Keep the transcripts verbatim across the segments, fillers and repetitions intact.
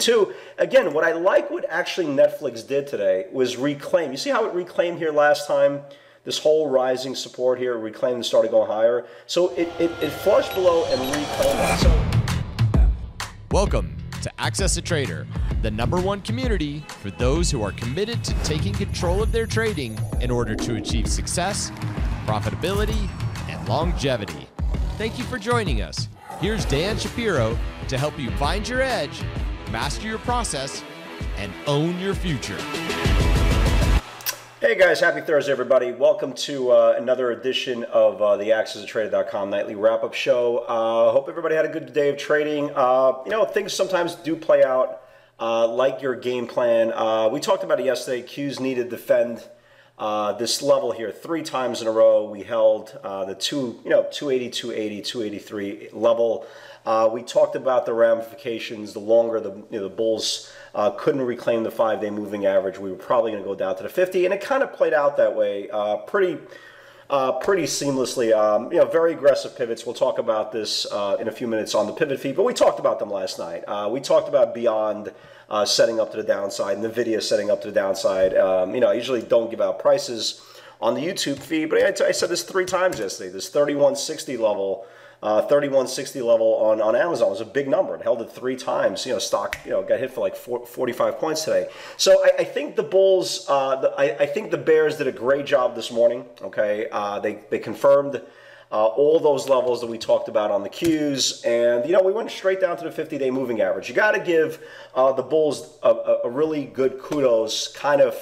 Two, again, what I like what actually Netflix did today was reclaim. You see how it reclaimed here last time? This whole rising support here, reclaimed and started going higher. So it, it, it flushed below and reclaimed that. So welcome to AccessATrader, the number one community for those who are committed to taking control of their trading in order to achieve success, profitability, and longevity. Thank you for joining us. Here's Dan Shapiro to help you find your edge, master your process, and own your future. Hey guys, happy Thursday everybody. Welcome to uh, another edition of uh, the access a trader dot com nightly wrap-up show. Uh, hope everybody had a good day of trading. Uh, you know, things sometimes do play out uh, like your game plan. Uh, we talked about it yesterday. Qs need to defend uh, this level here three times in a row. We held uh, the two, you know, two eighty, two eighty, two eighty-three level. Uh, we talked about the ramifications. The longer the, you know, the bulls uh, couldn't reclaim the five-day moving average, we were probably going to go down to the fifty, and it kind of played out that way, uh, pretty, uh, pretty seamlessly. Um, you know, very aggressive pivots. We'll talk about this uh, in a few minutes on the pivot feed, but we talked about them last night. Uh, we talked about BYND uh, setting up to the downside, Nvidia setting up to the downside. Um, you know, I usually don't give out prices on the YouTube feed, but I, I said this three times yesterday. This thirty-one sixty level. Uh, thirty-one sixty level on, on Amazon was a big number. It held it three times. You know, stock, you know, got hit for like forty-five points today. So I, I think the bulls, uh, the, I, I think the bears did a great job this morning. Okay, uh, they they confirmed uh, all those levels that we talked about on the Qs, and you know, we went straight down to the fifty-day moving average. You got to give uh, the bulls a, a, a really good kudos, kind of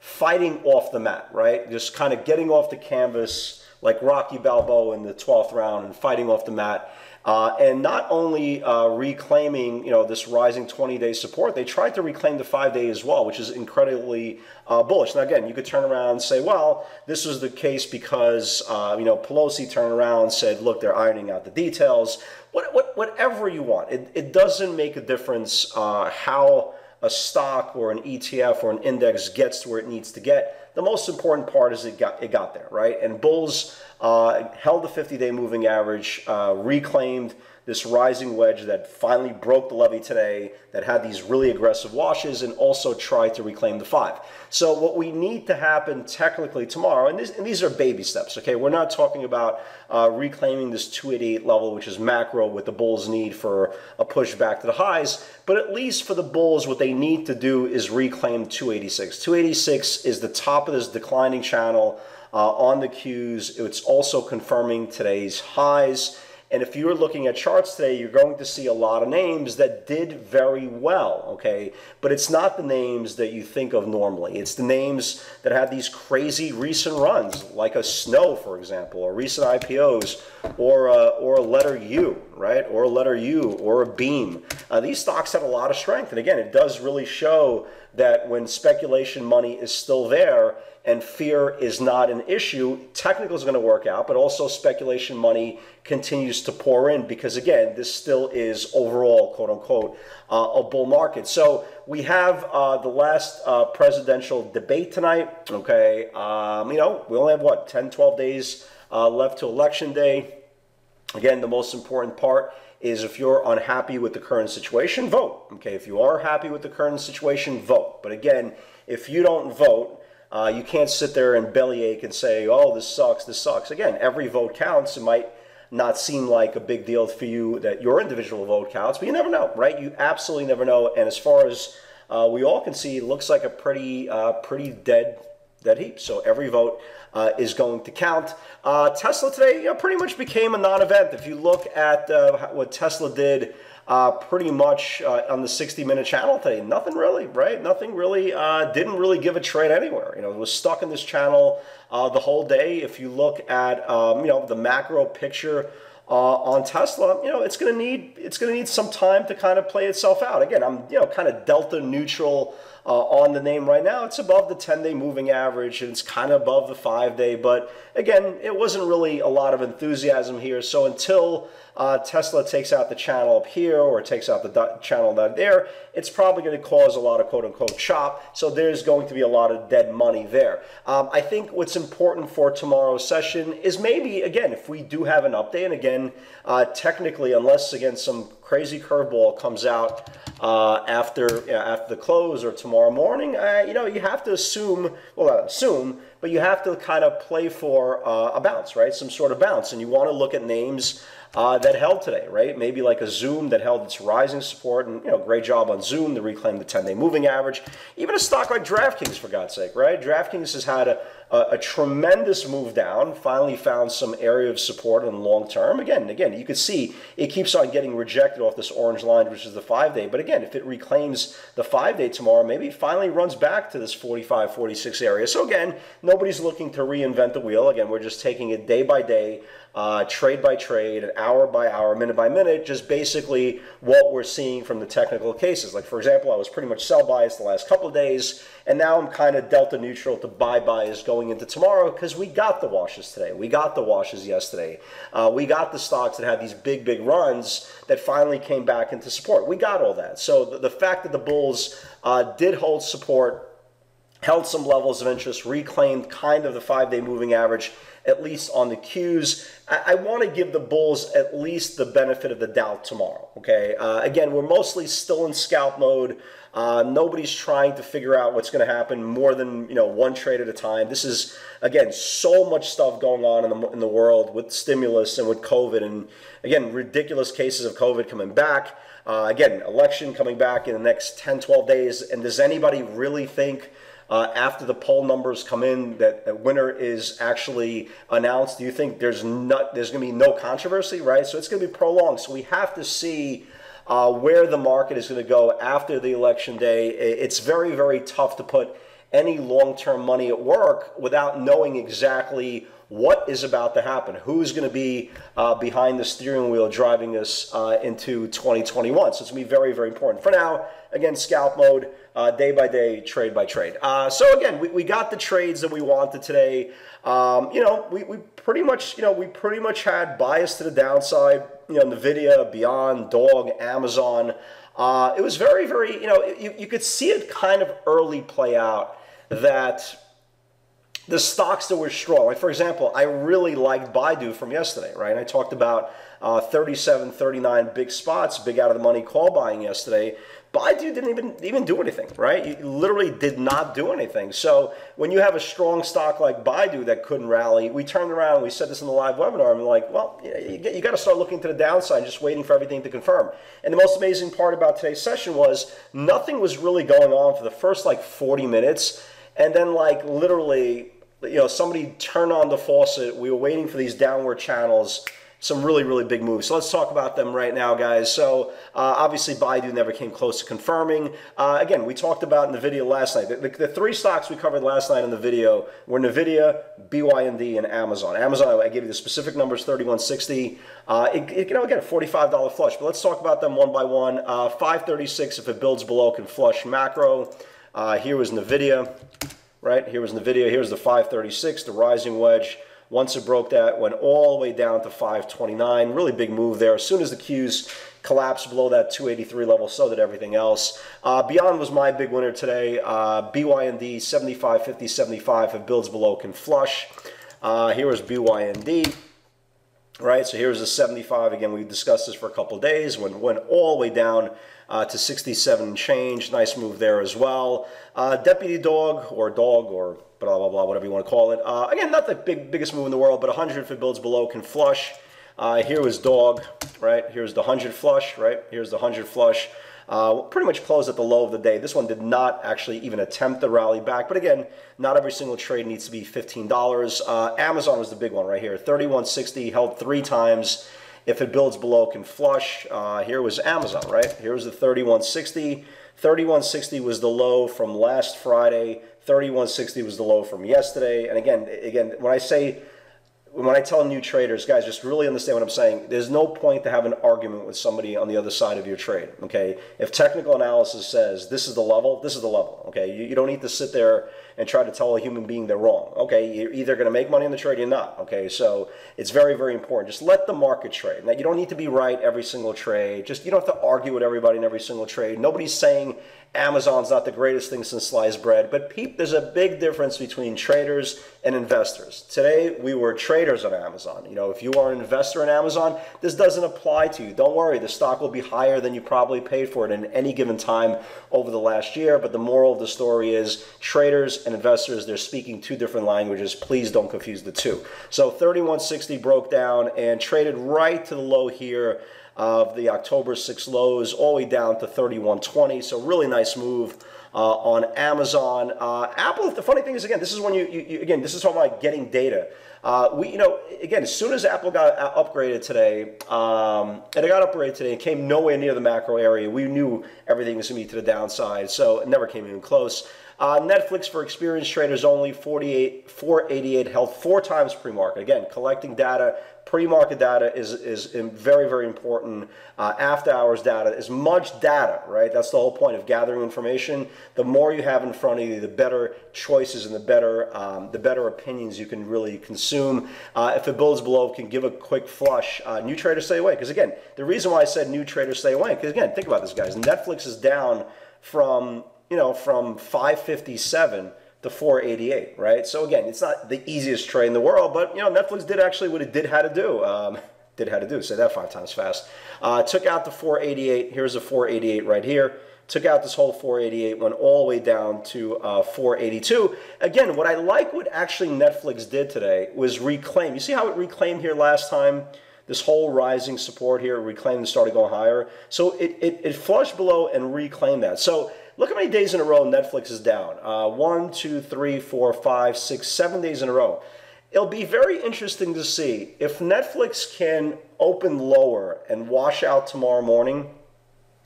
fighting off the mat, right? Just kind of getting off the canvas, like Rocky Balboa in the twelfth round and fighting off the mat. Uh, and not only uh, reclaiming, you know, this rising twenty-day support, they tried to reclaim the five-day as well, which is incredibly uh, bullish. Now, again, you could turn around and say, well, this was the case because, uh, you know, Pelosi turned around and said, look, they're ironing out the details. What, what, whatever you want. It, it doesn't make a difference uh, how a stock or an E T F or an index gets to where it needs to get. The most important part is it got, it got there, right? And bulls uh, held the fifty-day moving average, uh, reclaimed this rising wedge that finally broke the levee today, that had these really aggressive washes, and also tried to reclaim the five. So what we need to happen technically tomorrow, and, this, and these are baby steps, okay? We're not talking about uh, reclaiming this two eighty-eight level, which is macro, with the bulls need for a push back to the highs, but at least for the bulls, what they need to do is reclaim two eighty-six. two eighty-six is the top of this declining channel uh, on the Qs. It's also confirming today's highs. And if you were looking at charts today, you're going to see a lot of names that did very well, okay? But it's not the names that you think of normally. It's the names that have these crazy recent runs, like a Snow, for example, or recent I P Os, or a, or a letter U, right? Or a letter U, or a Beam. Uh, these stocks had a lot of strength. And again, it does really show that when speculation money is still there and fear is not an issue, technical is going to work out, but also speculation money continues to pour in because, again, this still is overall, quote unquote, uh, a bull market. So we have uh, the last uh, presidential debate tonight, okay? Um, you know, we only have, what, ten, twelve days uh, left to Election Day. Again, the most important part is if you're unhappy with the current situation, vote. Okay, if you are happy with the current situation, vote. But again, if you don't vote, uh, you can't sit there and bellyache and say, oh, this sucks, this sucks. Again, every vote counts. It might not seem like a big deal for you that your individual vote counts, but you never know, right? You absolutely never know. And as far as uh, we all can see, it looks like a pretty, uh, pretty dead dead heap. So every vote uh, is going to count. Uh, Tesla today, you know, pretty much became a non-event. If you look at uh, what Tesla did uh, pretty much uh, on the sixty minute channel today, nothing really, right? Nothing really, uh, didn't really give a trade anywhere. You know, it was stuck in this channel uh, the whole day. If you look at, um, you know, the macro picture uh, on Tesla, you know, it's going to need, it's going to need some time to kind of play itself out. Again, I'm, you know, kind of delta neutral Uh, on the name right now. It's above the ten-day moving average, and it's kind of above the five-day, but again, it wasn't really a lot of enthusiasm here. So until uh, Tesla takes out the channel up here or takes out the channel down there, it's probably going to cause a lot of quote-unquote chop, so there's going to be a lot of dead money there. Um, I think what's important for tomorrow's session is maybe, again, if we do have an update, and again, uh, technically, unless, again, some crazy curveball comes out uh, after you know, after the close or tomorrow morning, uh, you know, you have to assume, well, not assume, but you have to kind of play for uh, a bounce, right? Some sort of bounce, and you want to look at names uh, that held today, right? Maybe like a Zoom that held its rising support, and you know, great job on Zoom to reclaim the ten-day moving average. Even a stock like DraftKings, for God's sake, right? DraftKings has had a A, a tremendous move down, finally found some area of support in the long term. Again, again, you can see it keeps on getting rejected off this orange line, which is the five-day. But again, if it reclaims the five-day tomorrow, maybe it finally runs back to this forty-five, forty-six area. So again, nobody's looking to reinvent the wheel. Again, we're just taking it day by day, uh, trade by trade, and hour by hour, minute by minute, just basically what we're seeing from the technical cases. Like, for example, I was pretty much sell biased the last couple of days, and now I'm kind of delta neutral to buy bias going Going into tomorrow, because we got the washes today, we got the washes yesterday, uh, we got the stocks that had these big big runs that finally came back into support. We got all that. So the, the fact that the bulls uh, did hold support, held some levels of interest, reclaimed kind of the five-day moving average, at least on the cues, I, I want to give the bulls at least the benefit of the doubt tomorrow. Okay, uh, again, we're mostly still in scalp mode. Uh, nobody's trying to figure out what's going to happen more than, you know, one trade at a time. This is, again, so much stuff going on in the, in the world with stimulus and with COVID, and again, ridiculous cases of COVID coming back. Uh, again, election coming back in the next ten, twelve days. And does anybody really think uh, after the poll numbers come in that a winner is actually announced? Do you think there's not, there's going to be no controversy, right? So it's going to be prolonged. So we have to see Uh, where the market is going to go after the election day. It's very, very tough to put any long-term money at work without knowing exactly what is about to happen, who's going to be uh, behind the steering wheel driving us uh, into twenty twenty-one. So it's going to be very, very important. For now, again, scalp mode, uh, day by day, trade by trade. Uh, so again, we, we got the trades that we wanted today. Um, you know, we, we pretty much, you know, we pretty much had bias to the downside. You know, Nvidia, Beyond, Dog, Amazon. Uh, it was very, very, you know, you, you could see it kind of early play out that the stocks that were strong, like for example, I really liked Baidu from yesterday, right? And I talked about uh, thirty-seven, thirty-nine big spots, big out of the money call buying yesterday. Baidu didn't even, even do anything, right? You literally did not do anything. So when you have a strong stock like Baidu that couldn't rally, we turned around and we said this in the live webinar, and we're like, well, you, you got to start looking to the downside, just waiting for everything to confirm. And the most amazing part about today's session was nothing was really going on for the first like forty minutes. And then like literally, you know, somebody turned on the faucet. We were waiting for these downward channels. Some really, really big moves. So let's talk about them right now, guys. So uh, obviously Baidu never came close to confirming. Uh, again, we talked about in the video last night. The, the, the three stocks we covered last night in the video were Nvidia, B Y N D, and Amazon. Amazon, I gave you the specific numbers, thirty-one sixty. Uh, it, it, you know, again, a forty-five dollar flush. But let's talk about them one by one. Uh, five thirty-six, if it builds below, can flush macro. Uh, here was Nvidia, right? Here was Nvidia. Here's the five thirty-six, the rising wedge. Once it broke that, went all the way down to five twenty-nine. Really big move there. As soon as the cues collapsed below that two eighty-three level, so did everything else. Uh, Beyond was my big winner today. Uh, B Y N D, seventy-five fifty, seventy-five. If it builds below, can flush. Uh, here is B Y N D. Right, so here's the seventy-five. Again, we've discussed this for a couple of days. When went all the way down uh, to sixty-seven and change. Nice move there as well. Uh, Deputy Dog or Dog or blah, blah, blah, whatever you want to call it. Uh, again, not the big biggest move in the world, but one hundred if it builds below can flush. Uh, here was Dog, right? Here's the one hundred flush, right? Here's the one hundred flush. Uh, pretty much closed at the low of the day. This one did not actually even attempt to rally back. But again, not every single trade needs to be fifteen dollars. Uh, Amazon was the big one right here. thirty-one sixty, held three times. If it builds below, can flush. Uh, here was Amazon, right? Here was the thirty-one sixty. thirty-one sixty was the low from last Friday. thirty-one sixty was the low from yesterday. And again, again, when I say... when I tell new traders, guys, just really understand what I'm saying. There's no point to have an argument with somebody on the other side of your trade, okay? If technical analysis says this is the level, this is the level, okay? You, you don't need to sit there and try to tell a human being they're wrong, okay? You're either going to make money in the trade or you're not, okay? So it's very, very important. Just let the market trade. Now, you don't need to be right every single trade. Just you don't have to argue with everybody in every single trade. Nobody's saying Amazon's not the greatest thing since sliced bread, but peep, there's a big difference between traders and investors. Today, we were traders on Amazon. You know, if you are an investor in Amazon, this doesn't apply to you. Don't worry, the stock will be higher than you probably paid for it in any given time over the last year, but the moral of the story is traders and investors, they're speaking two different languages. Please don't confuse the two. So thirty-one sixty broke down and traded right to the low here of the October sixth lows, all the way down to thirty-one twenty. So really nice move uh, on Amazon. Uh, Apple, the funny thing is, again, this is when you, you, you again, this is talking about getting data. Uh, we, you know, again, as soon as Apple got upgraded today, um, and it got upgraded today, it came nowhere near the macro area. We knew everything was going to be to the downside, so it never came even close. Uh, Netflix for experienced traders only, forty-eight, four eighty-eight, held four times pre-market. Again, collecting data, pre-market data is, is very, very important. Uh, after hours data is much data, right? That's the whole point of gathering information. The more you have in front of you, the better choices and the better, um, the better opinions you can really consume. Uh, if it builds below, can give a quick flush. Uh, new traders stay away. Because again, the reason why I said new traders stay away, because again, think about this, guys. Netflix is down from... you know, from five fifty-seven to four eighty-eight, right? So again, it's not the easiest trade in the world, but you know, Netflix did actually what it did how to do. Um, did how to do, say that five times fast. Uh, took out the four eighty-eight, here's a four eighty-eight right here. Took out this whole four eighty-eight, went all the way down to uh, four eighty-two. Again, what I like what actually Netflix did today was reclaim. You see how it reclaimed here last time? This whole rising support here, reclaimed and started going higher. So it, it, it flushed below and reclaimed that. So look how many days in a row Netflix is down. Uh, one, two, three, four, five, six, seven days in a row. It'll be very interesting to see if Netflix can open lower and wash out tomorrow morning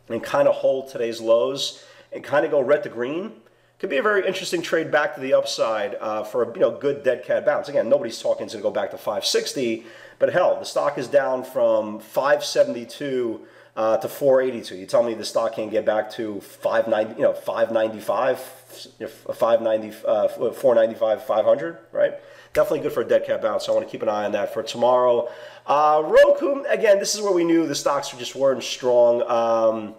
and kind of hold today's lows and kind of go red to green. Could be a very interesting trade back to the upside uh, for a you know, good dead cat bounce. Again, nobody's talking it's going to go back to five sixty, but hell, the stock is down from five seventy-two Uh, to four eighty-two. You tell me the stock can't get back to five ninety, you know, five ninety-five, five ninety, uh, four ninety-five, five hundred, right? Definitely good for a dead cat bounce. So I want to keep an eye on that for tomorrow. Uh, Roku, again, this is where we knew the stocks just weren't strong. Um,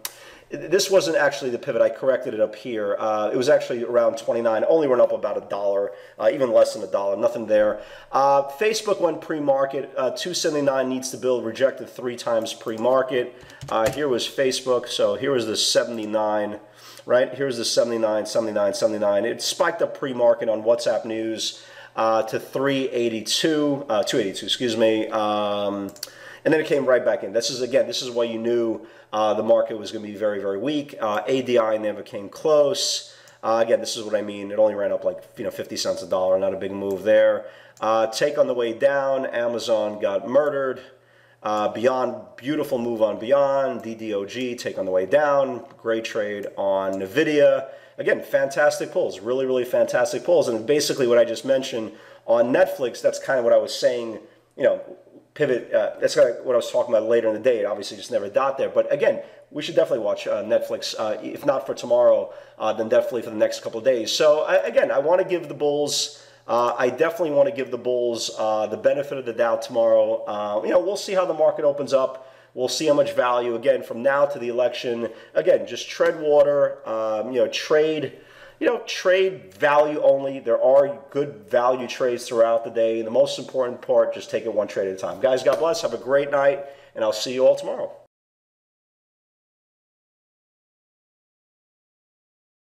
this wasn't actually the pivot. I corrected it up here. Uh, it was actually around twenty-nine. Only went up about a dollar, uh, even less than a dollar. Nothing there. Uh, Facebook went pre-market. Uh, two seventy-nine needs to build. Rejected three times pre-market. Uh, here was Facebook. So here was the seventy-nine, right? Here's the seventy-nine, seventy-nine, seventy-nine. It spiked up pre-market on WhatsApp News uh, to three eighty-two, uh, two eighty-two, excuse me. Um, And then it came right back in. This is, again, this is why you knew uh, the market was going to be very, very weak. Uh, A D I never came close. Uh, again, this is what I mean. It only ran up like, you know, fifty cents a dollar. Not a big move there. Uh, take on the way down. Amazon got murdered. Uh, Beyond, beautiful move on Beyond. D D O G, take on the way down. Great trade on Nvidia. Again, fantastic pulls. Really, really fantastic pulls. And basically what I just mentioned on Netflix, that's kind of what I was saying, you know, pivot, uh, that's kind of what I was talking about later in the day. It obviously just never got there. But again, we should definitely watch uh, Netflix. Uh, if not for tomorrow, uh, then definitely for the next couple of days. So I, again, I want to give the bulls, uh, I definitely want to give the bulls uh, the benefit of the doubt tomorrow. Uh, you know, we'll see how the market opens up. We'll see how much value, again, from now to the election. Again, just tread water, um, you know, trade. You know, trade value only. There are good value trades throughout the day. The most important part, just take it one trade at a time. Guys, God bless. Have a great night, and I'll see you all tomorrow.